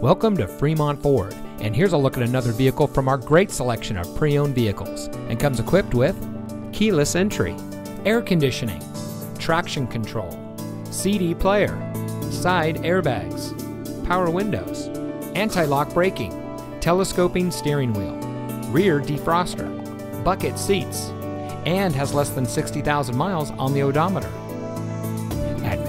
Welcome to Fremont Ford, and here's a look at another vehicle from our great selection of pre-owned vehicles, and comes equipped with keyless entry, air conditioning, traction control, CD player, side airbags, power windows, anti-lock braking, telescoping steering wheel, rear defroster, bucket seats, and has less than 60,000 miles on the odometer. At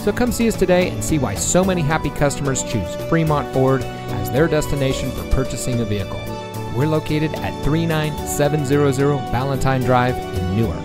So come see us today and see why so many happy customers choose Fremont Ford as their destination for purchasing a vehicle. We're located at 39700 Balentine Drive in Newark.